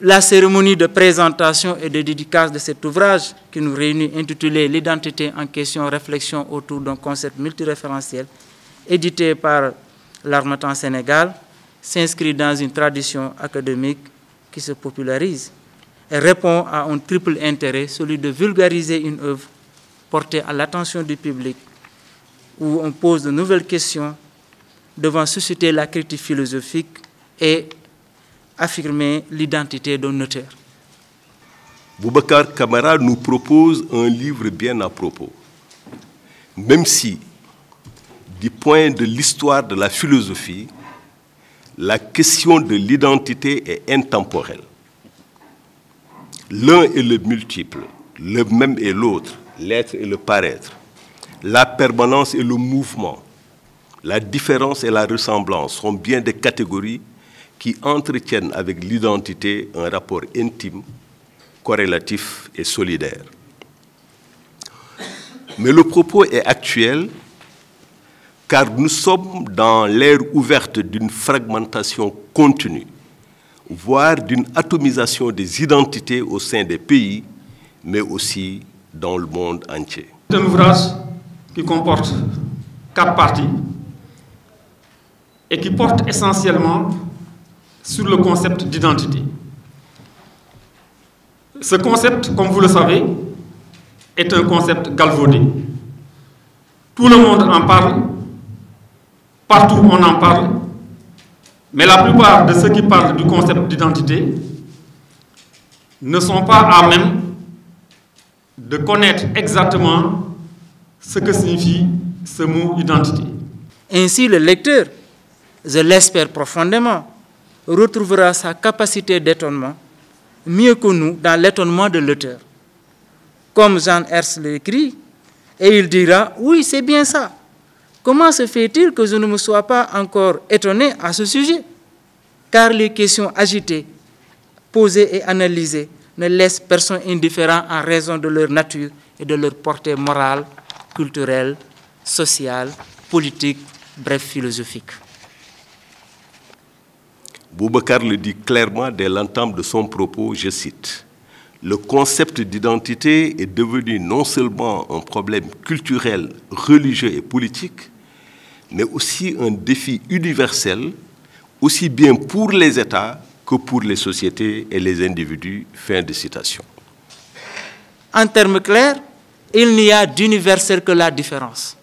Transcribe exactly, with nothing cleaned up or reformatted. la cérémonie de présentation et de dédicace de cet ouvrage qui nous réunit, intitulé « L'identité en question, réflexion autour d'un concept multiréférentiel », édité par L'Harmattan Sénégal, s'inscrit dans une tradition académique qui se popularise et répond à un triple intérêt, celui de vulgariser une œuvre portée à l'attention du public, où on pose de nouvelles questions devant susciter la critique philosophique et affirmer l'identité d'un auteur. Boubacar Kamara nous propose un livre bien à propos, même si, du point de l'histoire de la philosophie, la question de l'identité est intemporelle. L'un est le multiple, le même est l'autre, l'être et le paraître. La permanence et le mouvement, la différence et la ressemblance sont bien des catégories qui entretiennent avec l'identité un rapport intime, corrélatif et solidaire. Mais le propos est actuel car nous sommes dans l'ère ouverte d'une fragmentation continue, voire d'une atomisation des identités au sein des pays, mais aussi dans le monde entier. C'est un ouvrage qui comporte quatre parties et qui porte essentiellement sur le concept d'identité. Ce concept, comme vous le savez, est un concept galvaudé. Tout le monde en parle, partout on en parle, mais la plupart de ceux qui parlent du concept d'identité ne sont pas à même de connaître exactement ce que signifie ce mot identité. Ainsi, le lecteur, je l'espère profondément, retrouvera sa capacité d'étonnement mieux que nous dans l'étonnement de l'auteur. Comme Jean Herz l'écrit, et il dira « Oui, c'est bien ça. Comment se fait-il que je ne me sois pas encore étonné à ce sujet ?» Car les questions agitées, posées et analysées ne laissent personne indifférent en raison de leur nature et de leur portée morale, culturelle, sociale, politique, bref philosophique. Boubacar le dit clairement dès l'entame de son propos, je cite, « Le concept d'identité est devenu non seulement un problème culturel, religieux et politique, mais aussi un défi universel, aussi bien pour les États que pour les sociétés et les individus. » Fin de citation. En termes clairs, il n'y a d'universel que la différence.